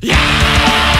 Yeah!